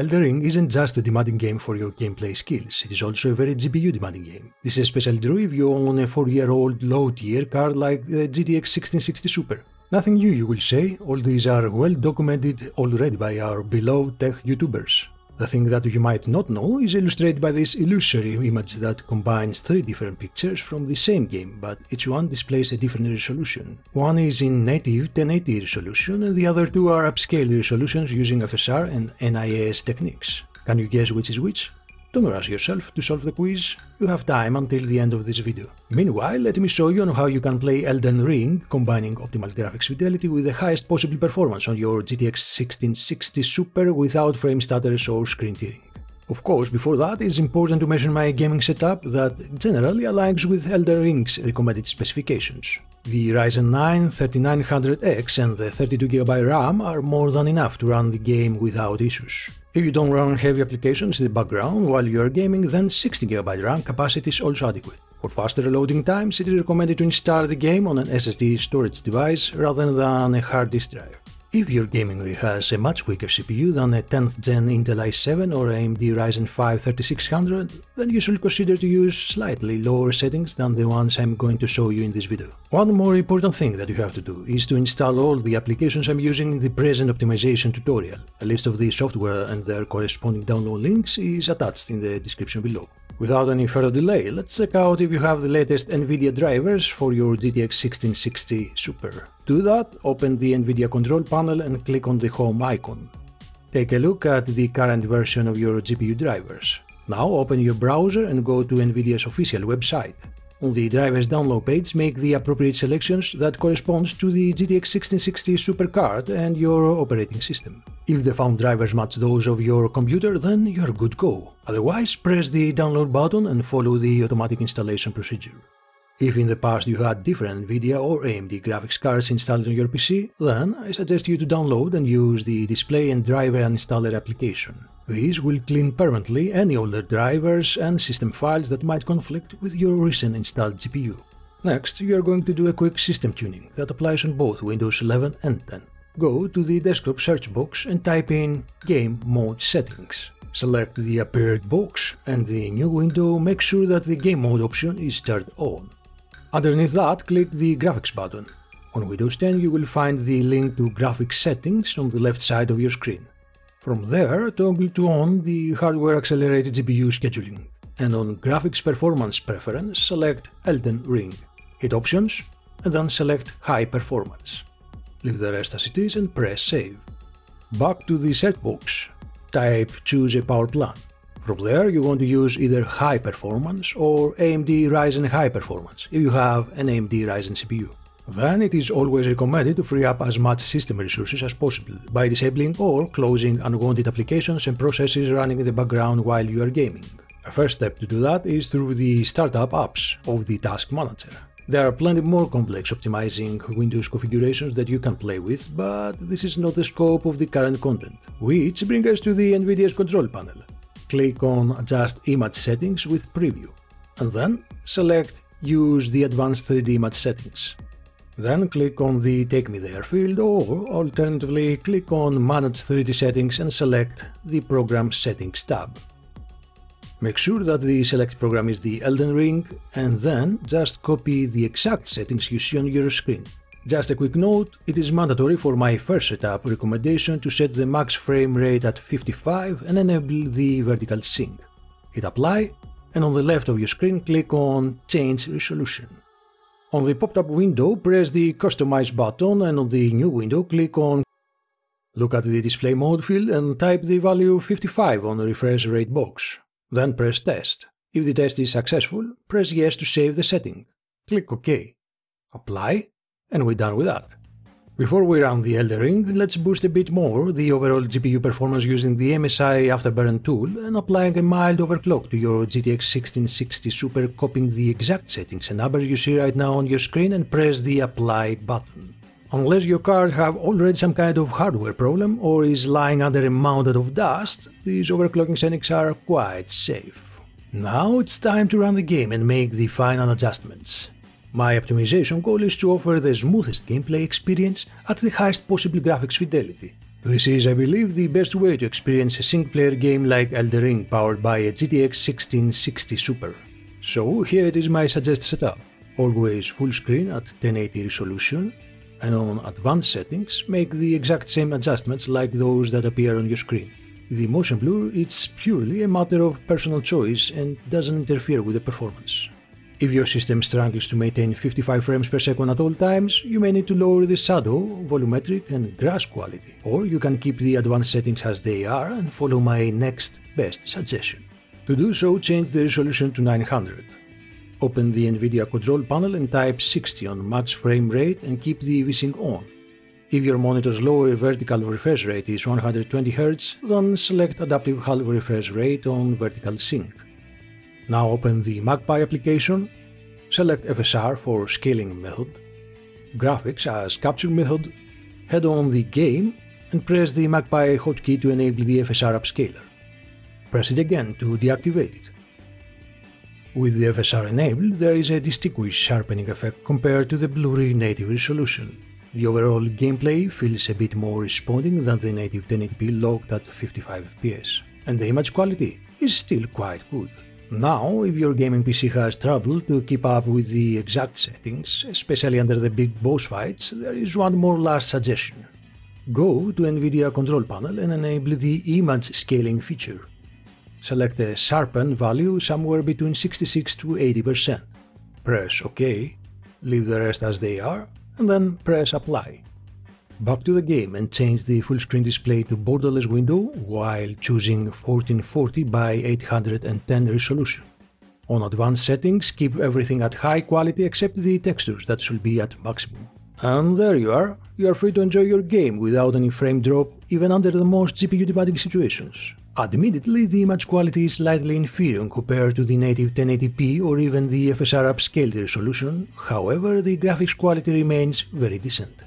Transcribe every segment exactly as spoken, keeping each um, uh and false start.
Elden Ring isn't just a demanding game for your gameplay skills, it is also a very G P U demanding game. This is especially true if you own a four year old low-tier card like the G T X sixteen sixty Super. Nothing new, you will say, all these are well documented already by our beloved tech YouTubers. The thing that you might not know is illustrated by this illusory image that combines three different pictures from the same game, but each one displays a different resolution. One is in native ten eighty resolution and the other two are upscale resolutions using F S R and N I S techniques. Can you guess which is which? Don't rush yourself to solve the quiz, you have time until the end of this video. Meanwhile, let me show you on how you can play Elden Ring, combining optimal graphics fidelity with the highest possible performance on your G T X sixteen sixty Super without frame stutters or screen tearing. Of course, before that, it's important to mention my gaming setup that generally aligns with Elden Ring's recommended specifications. The Ryzen nine thirty-nine hundred X and the thirty-two gigabyte RAM are more than enough to run the game without issues. If you don't run heavy applications in the background while you are gaming, then sixteen gigabyte RAM capacity is also adequate. For faster loading times, it is recommended to install the game on an S S D storage device rather than a hard disk drive. If your gaming rig has a much weaker C P U than a tenth gen Intel i seven or A M D Ryzen five thirty-six hundred, then you should consider to use slightly lower settings than the ones I'm going to show you in this video. One more important thing that you have to do is to install all the applications I'm using in the present optimization tutorial. A list of the software and their corresponding download links is attached in the description below. Without any further delay, let's check out if you have the latest NVIDIA drivers for your G T X sixteen sixty Super. To do that, open the NVIDIA Control Panel and click on the Home icon. Take a look at the current version of your G P U drivers. Now open your browser and go to NVIDIA's official website. On the driver's download page, make the appropriate selections that corresponds to the G T X sixteen sixty Super card and your operating system. If the found drivers match those of your computer, then you're good to go. Otherwise, press the download button and follow the automatic installation procedure. If in the past you had different NVIDIA or A M D graphics cards installed on your P C, then I suggest you to download and use the Display and Driver Uninstaller application. These will clean permanently any older drivers and system files that might conflict with your recent installed G P U. Next, you are going to do a quick system tuning that applies on both Windows eleven and ten. Go to the desktop search box and type in Game Mode Settings. Select the appeared box and the new window, make sure that the Game Mode option is turned on. Underneath that, click the Graphics button. On Windows ten you will find the link to Graphics Settings on the left side of your screen. From there, toggle to on the Hardware Accelerated G P U Scheduling, and on Graphics Performance Preference select Elden Ring. Hit Options, and then select High Performance. Leave the rest as it is and press Save. Back to the search box, type Choose a Power Plan. From there, you want to use either High Performance or A M D Ryzen High Performance, if you have an A M D Ryzen C P U. Then it is always recommended to free up as much system resources as possible by disabling or closing unwanted applications and processes running in the background while you are gaming. A first step to do that is through the startup apps of the Task Manager. There are plenty more complex optimizing Windows configurations that you can play with, but this is not the scope of the current content, which brings us to the NVIDIA's Control Panel. Click on Adjust Image Settings with Preview, and then select Use the Advanced three D Image Settings. Then click on the Take Me There field, or alternatively click on Manage three D Settings and select the Program Settings tab. Make sure that the select program is the Elden Ring, and then just copy the exact settings you see on your screen. Just a quick note, it is mandatory for my first setup recommendation to set the max frame rate at fifty-five and enable the vertical sync. Hit Apply, and on the left of your screen click on Change Resolution. On the popped-up window press the Customize button and on the new window click on Look at the Display Mode field and type the value fifty-five on the refresh rate box. Then press Test. If the test is successful, press Yes to save the setting. Click OK. Apply. And we're done with that. Before we run the Elden Ring, let's boost a bit more the overall G P U performance using the M S I Afterburner tool and applying a mild overclock to your G T X sixteen sixty Super, copying the exact settings and numbers you see right now on your screen and press the Apply button. Unless your card have already some kind of hardware problem or is lying under a mountain of dust, these overclocking settings are quite safe. Now it's time to run the game and make the final adjustments. My optimization goal is to offer the smoothest gameplay experience at the highest possible graphics fidelity, This is, I believe, the best way to experience a single-player game like Elden Ring powered by a G T X sixteen sixty Super. So here it is my suggested setup. Always full screen at ten eighty resolution, and on advanced settings make the exact same adjustments like those that appear on your screen. The motion blur is purely a matter of personal choice and doesn't interfere with the performance. If your system struggles to maintain fifty-five frames per second at all times, you may need to lower the shadow, volumetric and grass quality, or you can keep the advanced settings as they are and follow my next best suggestion. To do so, change the resolution to nine hundred. Open the NVIDIA Control Panel and type sixty on max frame rate and keep the VSync on. If your monitor's lower vertical refresh rate is one hundred twenty hertz, then select Adaptive Half Refresh Rate on Vertical Sync. Now open the Magpie application, select F S R for Scaling method, Graphics as Capture method, head on the Game and press the Magpie hotkey to enable the F S R upscaler. Press it again to deactivate it. With the F S R enabled, there is a distinguished sharpening effect compared to the blurry native resolution. The overall gameplay feels a bit more responding than the native ten eighty p locked at fifty-five F P S, and the image quality is still quite good. Now, if your gaming P C has trouble to keep up with the exact settings, especially under the big boss fights, there is one more last suggestion. Go to NVIDIA Control Panel and enable the Image Scaling feature. Select a sharpen value somewhere between sixty-six to eighty percent. Press OK, leave the rest as they are, and then press Apply. Back to the game and change the full screen display to borderless window while choosing fourteen forty by eight ten resolution. On advanced settings, keep everything at high quality except the textures that should be at maximum. And there you are, you are free to enjoy your game without any frame drop, even under the most G P U demanding situations. Admittedly, the image quality is slightly inferior compared to the native ten eighty p or even the F S R upscaled resolution, however, the graphics quality remains very decent.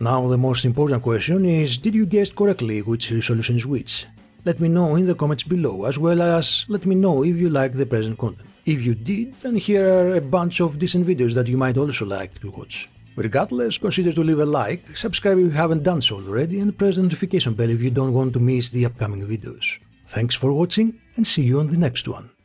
Now the most important question is, did you guess correctly which resolution is which? Let me know in the comments below, as well as let me know if you like the present content. If you did, then here are a bunch of decent videos that you might also like to watch. Regardless, consider to leave a like, subscribe if you haven't done so already, and press the notification bell if you don't want to miss the upcoming videos. Thanks for watching, and see you on the next one.